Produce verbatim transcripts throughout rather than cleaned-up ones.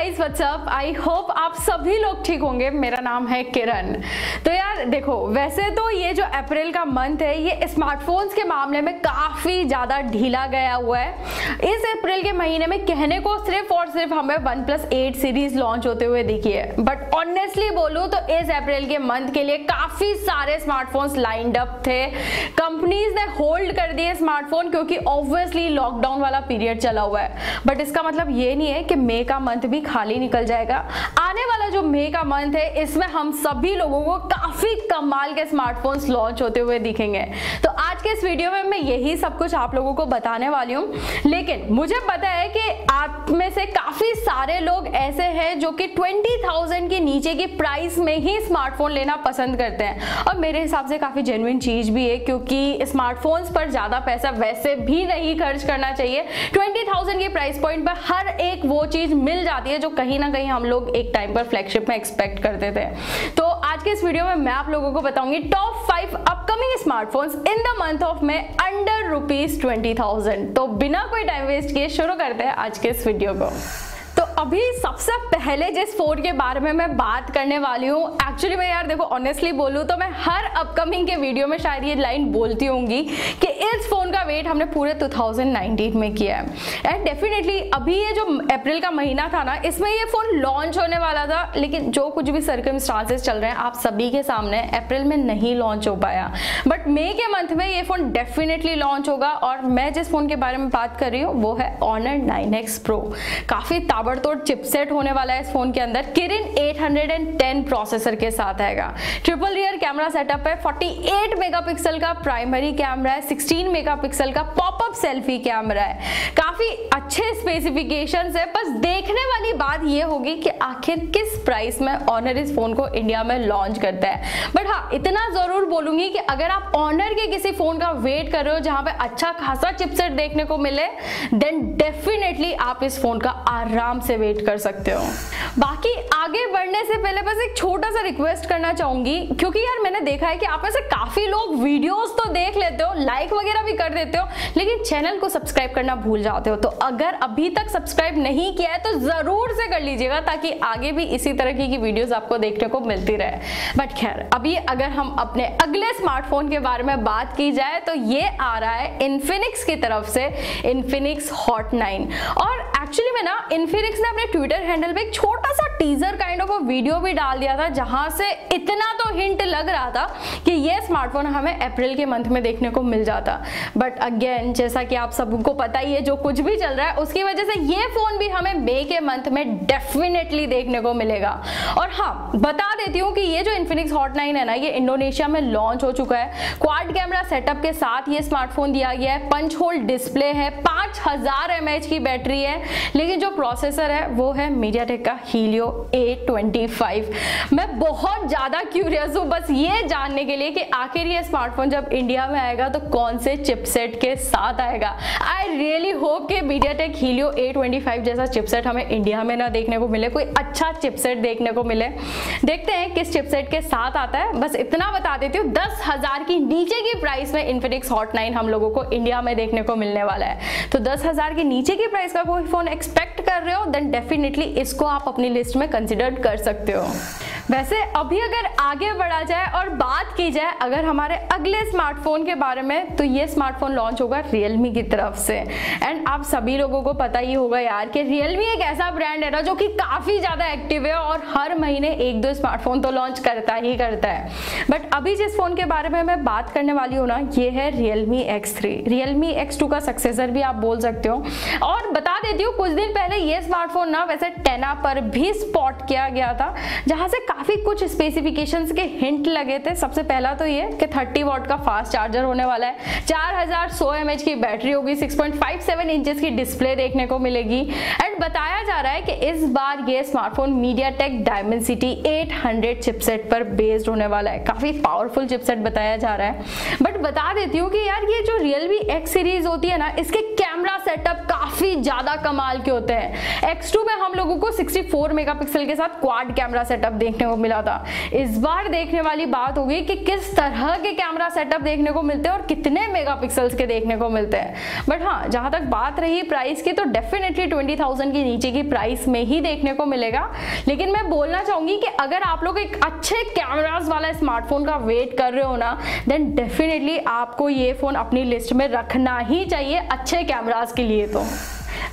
Guys what's up, I hope आप सभी लोग ठीक होंगे। मेरा नाम है किरण। तो यार देखो, वैसे तो ये जो अप्रैल का मंथ है ये स्मार्टफोन्स के मामले में काफ़ी ज़्यादा ढीला गया हुआ है। इस अप्रैल के महीने में कहने को सिर्फ और सिर्फ हमें OnePlus eight series launch होते हुए दिखी है, बट ऑनेस्टली बोलूँ तो इस अप्रैल के मंथ के लिए काफ़ी सारे स्मार्टफोन्स लाइंड अप थे। कंपनीज ने होल्ड कर दिए स्मार्टफोन क्योंकि ऑब्वियसली लॉकडाउन वाला पीरियड चला हुआ है, बट इसका मतलब ये नहीं है कि मे का मंथ भी खाली निकल जाएगा। आने वाला जो मे का मंथ है इसमें हम सभी लोगों को काफी कमाल के स्मार्टफोन्स लॉन्च होते हुए दिखेंगे। तो आज के इस वीडियो में मैं यही सब कुछ आप लोगों को बताने वाली हूँ। लेकिन मुझे पता है कि आप में से काफी सारे लोग ऐसे हैं जो कि बीस हज़ार के नीचे की प्राइस में ही स्मार्टफोन लेना पसंद करते हैं, और मेरे हिसाब से काफी जेन्युइन चीज भी है क्योंकि स्मार्टफोन्स पर ज्यादा पैसा वैसे भी नहीं खर्च करना चाहिए। बीस हज़ार के प्राइस पॉइंट पर हर एक वो चीज मिल जाती है जो कहीं ना कहीं हम लोग एक टाइम पर फ्लैगशिप में एक्सपेक्ट करते थे। तो आज के इस वीडियो में मैं आप लोगों को बताऊंगी top five upcoming smartphones in the month of May under rupees twenty thousand. तो बिना कोई टाइम वेस्ट किए शुरू करते हैं आज के इस वीडियो को। तो अभी सबसे पहले जिस फोन के बारे में मैं बात करने वाली हूँ, एक्चुअली मैं यार देखो ऑनेस्टली बोलूँ तो मैं हर अपकमिंग के वीडियो में शायद ये लाइन बोलती होंगी कि इस फोन का वेट हमने पूरे टू थाउजेंड नाइनटीन में किया है। एंड डेफिनेटली अभी ये जो अप्रैल का महीना था ना, इसमें ये फोन लॉन्च होने वाला था, लेकिन जो कुछ भी सर्कमस्टांसेस चल रहे हैं आप सभी के सामने अप्रैल में नहीं लॉन्च हो पाया, बट मई के मंथ में ये फोन डेफिनेटली लॉन्च होगा। और मैं जिस फोन के बारे में बात कर रही हूँ वो है Honor नाइन एक्स प्रो। काफी ताबड़तोड़ चिपसेट होने वाला है इस फोन के अंदर, Kirin eight hundred ten processor के साथ आएगा। ट्रिपल रियर कैमरा सेटअप है, फोर्टी एट मेगापिक्सल का प्राइमरी कैमरा है, सिक्सटीन मेगापिक्सल का पॉपअप सेल्फी कैमरा है। काफी अच्छे स्पेसिफिकेशंस है, बस देखने वाली बात ये होगी कि आखिर किस प्राइस में Honor इस फोन को इंडिया में लॉन्च करता है। बट हाँ, इतना जरूर बोलूंगी कि अगर आप Honor के किसी फोन का वेट कर रहे हो जहां पे अच्छा खासा चिपसेट देखने को मिले, देन डेफिनेटली आप इस फोन का आराम से वेट कर सकते हो। बाकी आगे बढ़ने से पहले बस एक छोटा सा रिक्वेस्ट करना चाहूंगी, क्योंकि यार मैंने देखा है कि आप में से काफी लोग वीडियोस तो देख लेते हो, लाइक वगैरह भी कर देते हो, लेकिन चैनल को सब्सक्राइब करना भूल जाते हो। तो अगर अभी तक सब्सक्राइब नहीं किया है तो जरूर से कर लीजिएगा, ताकि आगे भी इसी तरह की वीडियोस आपको देखने को मिलती रहे। बट खैर, अभी अगर हम अपने अगले स्मार्टफोन के बारे में बात की जाए तो ये आ रहा है इन्फिनिक्स की तरफ से, इन्फिनिक्स हॉट नाइन। और एक्चुअली में ना इन्फिनिक्स ने अपने ट्विटर हैंडल पे एक छोटा सा teaser kind of a video भी डाल दिया था, जहां से इतना तो हिंट लग रहा था कि ये स्मार्टफोन हमें अप्रैल के मंथ में देखने को मिल जाता। बट अगेन, जैसा कि आप सबको पता ही है जो कुछ भी चल रहा है उसकी वजह से ये फोन भी हमें मई के मंथ में डेफिनेटली देखने को मिलेगा। और हाँ, बता देती हूँ कि ये जो इन्फिनिक्स हॉट नाइन है ना, ये इंडोनेशिया में लॉन्च हो चुका है। क्वाड कैमरा सेटअप के साथ ये स्मार्टफोन दिया गया है, पंच होल डिस्प्ले है, पांच हजार एम एच की बैटरी है, लेकिन जो प्रोसेसर है वो है मीडियाटेक का हीलियो ए ट्वेंटी फाइव। मैं बहुत ज़्यादा क्यूरियस हूँ बस ये जानने के लिए कि आखिर ये स्मार्टफोन जब इंडिया में आएगा तो कौन से चिपसेट के साथ आएगा। आई रियली होप कि MediaTek Helio A twenty five जैसा चिपसेट हमें इंडिया में ना देखने को मिले, कोई अच्छा चिपसेट देखने को मिले। देखते हैं किस चिपसेट के साथ आता है। बस इतना बता देती हूँ, दस हजार की नीचे की प्राइस में इन्फिनिक्स हॉट नाइन हम लोगों को इंडिया में देखने को मिलने वाला है। तो दस हजार के नीचे की प्राइस का कोई फोन एक्सपेक्ट कर रहे हो देन डेफिनेटली इसको आप अपनी लिस्ट में कंसिडर कर सकते हो। वैसे अभी अगर आगे बढ़ा जाए और बात की जाए अगर हमारे अगले स्मार्टफोन के बारे में, तो ये स्मार्टफोन लॉन्च होगा Realme की तरफ से। एंड आप सभी लोगों को पता ही होगा यार कि Realme एक ऐसा ब्रांड है ना जो कि काफ़ी ज़्यादा एक्टिव है और हर महीने एक दो स्मार्टफोन तो लॉन्च करता ही करता है। बट अभी जिस फ़ोन के बारे में मैं बात करने वाली हूँ ना, ये है Realme X three, Realme X two का सक्सेसर भी आप बोल सकते हो। और बता देती हूँ, कुछ दिन पहले ये स्मार्टफोन ना वैसे टेना पर भी स्पॉट किया गया था, जहाँ से काफ़ी कुछ स्पेसिफिकेशंस के हिंट लगे थे। सबसे पहला तो ये कि थर्टी वॉट का फास्ट चार्जर होने वाला है, चार हजार सौ एम एच की बैटरी होगी, six point five seven inches की डिस्प्ले देखने को मिलेगी। एंड बताया जा रहा है कि इस बार ये smartphone MediaTek Dimensity eight hundred chipset पर बेस्ड होने वाला है। काफ़ी पावरफुल चिपसेट बताया जा रहा है। बट बता देती हूँ कि यार ये जो Realme X सीरीज होती है ना, इसके कैमरा कैमरा सेटअप काफी ज्यादा कमाल के होते हैं। एक्स टू में हम लोगों को सिक्सटी फोर मेगापिक्सल के साथ क्वाड कैमरा सेटअप देखने को मिला था। इस बार देखने वाली बात होगी कि किस तरह के कैमरा सेटअप देखने को मिलते हैं और कितने मेगापिक्सल्स के देखने को मिलते हैं। बट हाँ, जहां तक बात रही प्राइस की, तो डेफिनेटली ट्वेंटी थाउजेंड के नीचे की प्राइस में ही देखने को मिलेगा। लेकिन मैं बोलना चाहूंगी कि अगर आप लोग एक अच्छे कैमरास वाला स्मार्टफोन का वेट कर रहे हो ना, देन डेफिनेटली आपको ये फोन अपनी लिस्ट में रखना ही चाहिए अच्छे कैमरास के लिए। तो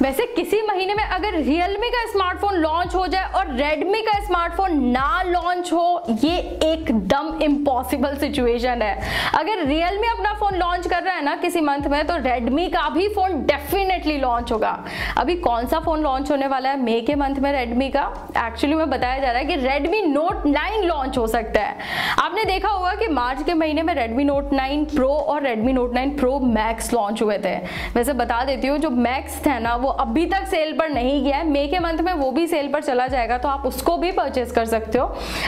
वैसे किसी महीने में अगर Realme का स्मार्टफोन लॉन्च हो जाए और Redmi का स्मार्टफोन ना लॉन्च हो, ये एकदम इम्पॉसिबल सिचुएशन है। अगर Realme अपना फोन लॉन्च कर रहा है ना किसी मंथ में, तो Redmi का भी फोन डेफिनेटली लॉन्च होगा। अभी कौन सा फोन लॉन्च होने वाला है मई के मंथ में Redmi का, एक्चुअली में बताया जा रहा है कि Redmi Note नाइन लॉन्च हो सकता है। आपने देखा होगा कि मार्च के महीने में Redmi Note नाइन Pro और Redmi Note nine Pro Max launch हुए थे। वैसे बता देती हूँ, जो Max था ना वो अभी तक सेल पर नहीं गया है, मई के मंथ में वो भी सेल पर चला जाएगा, तो आप उसको भी परचेस कर सकते हो।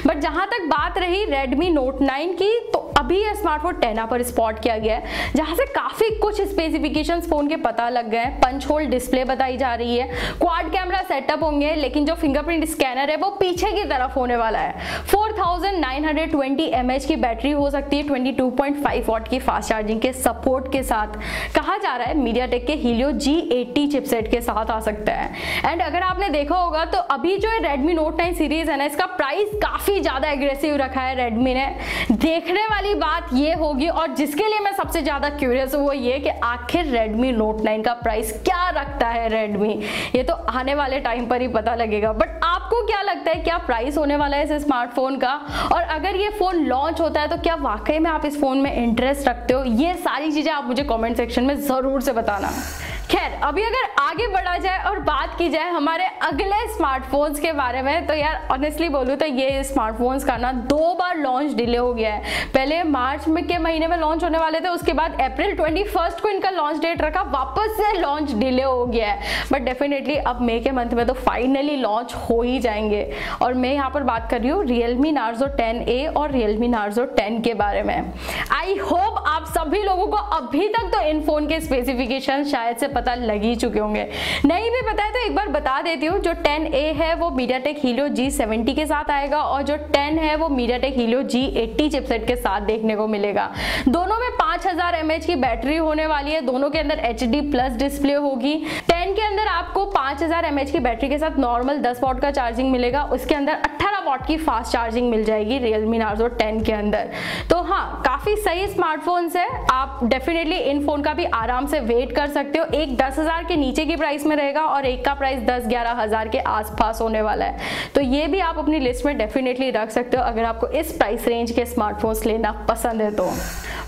बट जहां तक बात रही Redmi Note नाइन की, तो अभी ये स्मार्टफोन टेना पर स्पॉट किया गया है, जहां से काफी कुछ स्पेसिफिकेशंस फोन के पता लग गए हैं। पंच होल डिस्प्ले बताई जा रही है, क्वाड कैमरा सेटअप होंगे, लेकिन जो फिंगरप्रिंट स्कैनर है वो पीछे की तरफ होने वाला है। Four thousand nine hundred twenty M H की बैटरी हो सकती है, twenty two point five watt की फास्ट चार्जिंग के सपोर्ट के साथ। कहा जा रहा है मीडियाटेक के Helio जी एटी चिपसेट के साथ आ सकता है। एंड अगर आपने देखा होगा तो अभी जो है Redmi Note नाइन सीरीज है ना, इसका प्राइस काफी ज्यादा एग्रेसिव रखा है Redmi ने। देखने वाली बात ये होगी, और जिसके लिए मैं सबसे ज्यादा क्यूरियस हूँ वो ये कि आखिर Redmi Note नाइन का प्राइस क्या रखता है Redmi, ये तो आने वाले टाइम पर ही पता लगेगा। बट आपको क्या लगता है, क्या प्राइस होने वाला है इस स्मार्टफोन का, और अगर ये फोन लॉन्च होता है तो क्या वाकई में आप इस फोन में इंटरेस्ट रखते हो? ये सारी चीजें आप मुझे कॉमेंट सेक्शन में जरूर से बताना। खैर, अभी अगर आगे बढ़ा जाए और बात की जाए हमारे अगले स्मार्टफोन्स के बारे में, तो यार ऑनेस्टली बोलूँ तो ये स्मार्टफोन्स का ना दो बार लॉन्च डिले हो गया है। पहले मार्च में के महीने में लॉन्च होने वाले थे, उसके बाद अप्रैल ट्वेंटी फर्स्ट को इनका लॉन्च डेट रखा, वापस से लॉन्च डिले हो गया है। बट डेफिनेटली अब मई के मंथ में तो फाइनली लॉन्च हो ही जाएंगे। और मैं यहाँ पर बात कर रही हूँ Realme Narzo टेन ए और Realme Narzo टेन के बारे में। आई होप आप सभी लोगों को अभी तक तो इन फोन के स्पेसिफिकेशन शायद से पता लग ही चुके होंगे। नहीं भी पता है तो एक बार बता देती हूँ, जो टेन ए है वो MediaTek Helio जी सेवेंटी के साथ आएगा, और जो टेन है वो MediaTek Helio G eighty chipset के साथ देखने को मिलेगा। दोनों में पाँच हज़ार एमएच की बैटरी होने वाली है, दोनों के अंदर एचडी प्लस डिस्प्ले होगी। टेन के अंदर आपको पाँच हज़ार एमएच की बैटरी के साथ नॉर्मल दस वॉट का चार्जिंग मिलेगा, उसके अंदर अठारह वॉट की फास्ट चार्जिंग मिल जाएगी Realme Narzo टेन के अंदर। तो हाँ, काफी सही स्मार्टफोन्स है, आप डेफिनेटली इन फोन का भी आराम से वेट कर सकते हो। एक दस हज़ार के नीचे की प्राइस में रहेगा और एक का प्राइस दस ग्यारह हज़ार के आसपास होने वाला है, तो ये भी आप अपनी लिस्ट में डेफिनेटली रख सकते हो अगर आपको इस प्राइस रेंज के स्मार्टफोन्स लेना पसंद है तो।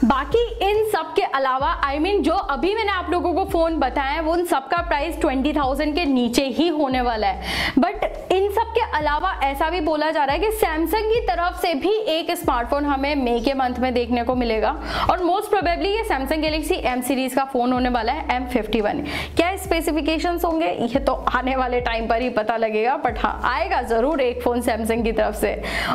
बाकी इन सब के अलावा आई I मीन mean, जो अभी मैंने आप लोगों को फोन बताया है वो उन सब का प्राइस ट्वेंटी थाउजेंड के नीचे ही होने वाला है। बट इन सब के अलावा ऐसा भी बोला जा रहा है कि सैमसंग की तरफ से भी एक स्मार्टफोन हमें मई के मंथ में देखने को मिलेगा, और मोस्ट प्रोबेबली ये सैमसंग गैलेक्सी एम सीरीज का फोन होने वाला है, एम फिफ्टी वन। क्या स्पेसिफिकेशंस होंगे ये तो आने वाले टाइम पर ही पता लगेगा, बट हाँ आएगा जरूर एक फोन सैमसंग की तरफ से।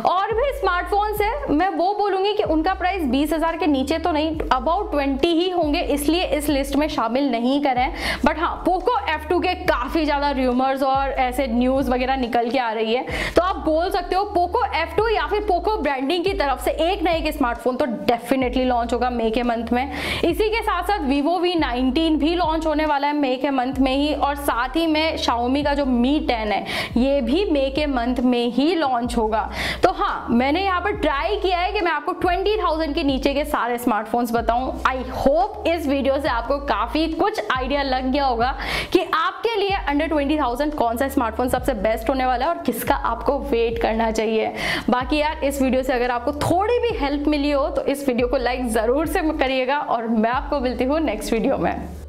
और भी स्मार्टफोन्स है, मैं वो बोलूंगी कि उनका प्राइस बीस हजार के नीचे तो नहीं, अबाउट ट्वेंटी ही होंगे, इसलिए इस लिस्ट में शामिल नहीं करें। बट हाँ, पोको एफ टू के काफी ज्यादा रूमर्स और ऐसे न्यूज वगैरह निकल के आ रही है, तो आप बोल सकते हो पोको एफ टू या फिर पोको ब्रांडिंग की तरफ से एक ना एक स्मार्टफोन तो डेफिनेटली लॉन्च होगा मई के मंथ में। इसी के साथ साथ वीवो वी नाइनटीन भी लॉन्च होने वाला है मई के मंथ में ही, और साथ ही में शाओमी का जो मी टेन है ये भी मई के मंथ में ही लॉन्च होगा। तो हाँ, मैंने यहाँ पर ट्राई किया है कि मैं आपको ट्वेंटी थाउजेंड के नीचे के सारे स्मार्टफोन्स बताऊं। आई होप इस वीडियो से आपको काफी कुछ आइडिया लग गया होगा कि आपके लिए अंडर ट्वेंटी थाउजेंड कौन सा स्मार्टफोन सबसे बेस्ट होने वाला है और किसका आपको वेट करना चाहिए। बाकी यार, इस वीडियो से अगर आपको थोड़ी भी हेल्प मिली हो तो इस वीडियो को लाइक जरूर से करिएगा, और मैं आपको मिलती हूँ नेक्स्ट वीडियो में।